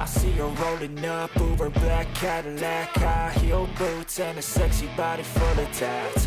I see her rolling up, Uber black Cadillac, high heel boots and a sexy body full of tats.